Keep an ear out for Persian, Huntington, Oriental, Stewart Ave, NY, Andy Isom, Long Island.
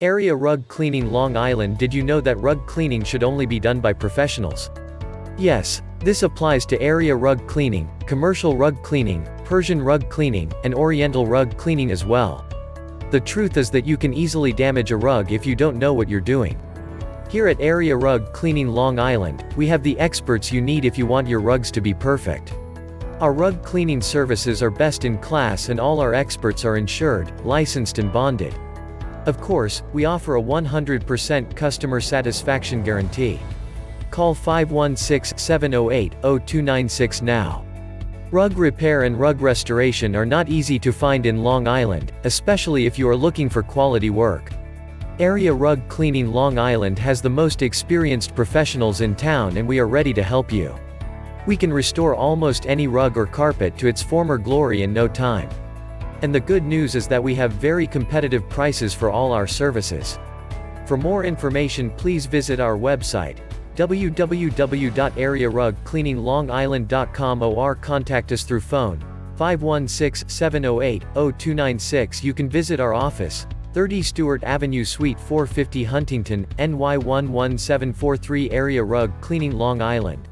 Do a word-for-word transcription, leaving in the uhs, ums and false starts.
Area rug cleaning. Long Island. Did you know that rug cleaning should only be done by professionals? Yes, this applies to area rug cleaning, commercial rug cleaning, Persian rug cleaning, and Oriental rug cleaning as well. The truth is that you can easily damage a rug if you don't know what you're doing. Here at Area Rug Cleaning Long Island, we have the experts you need if you want your rugs to be perfect. Our rug cleaning services are best in class and all our experts are insured, licensed and bonded. Of course, we offer a one hundred percent customer satisfaction guarantee. Call five one six, seven oh eight, oh two nine six now. Rug repair and rug restoration are not easy to find in Long Island, especially if you are looking for quality work. Area Rug Cleaning Long Island has the most experienced professionals in town and we are ready to help you. We can restore almost any rug or carpet to its former glory in no time. And the good news is that we have very competitive prices for all our services. For more information, please visit our website, w w w dot area rug cleaning long island dot com, or contact us through phone, five one six, seven oh eight, oh two nine six. You can visit our office, thirty Stewart Avenue Suite four fifty Huntington, N Y one one seven four three. Area Rug Cleaning Long Island.